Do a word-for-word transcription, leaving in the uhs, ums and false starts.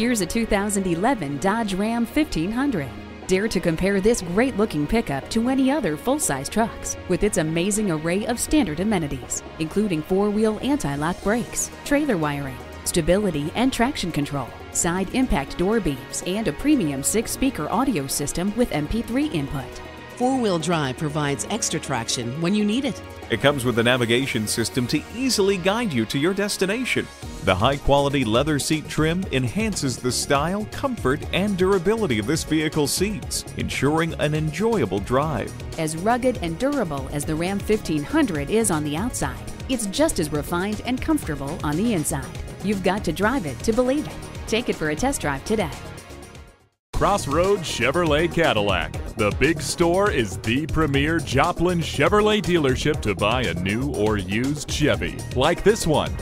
Here's a two thousand eleven Dodge Ram fifteen hundred. Dare to compare this great-looking pickup to any other full-size trucks with its amazing array of standard amenities, including four-wheel anti-lock brakes, trailer wiring, stability and traction control, side impact door beams, and a premium six-speaker audio system with M P three input. Four-wheel drive provides extra traction when you need it. It comes with a navigation system to easily guide you to your destination. The high-quality leather seat trim enhances the style, comfort, and durability of this vehicle's seats, ensuring an enjoyable drive. As rugged and durable as the Ram fifteen hundred is on the outside, it's just as refined and comfortable on the inside. You've got to drive it to believe it. Take it for a test drive today. Crossroads Chevrolet Cadillac. The Big Store is the premier Joplin Chevrolet dealership to buy a new or used Chevy, like this one.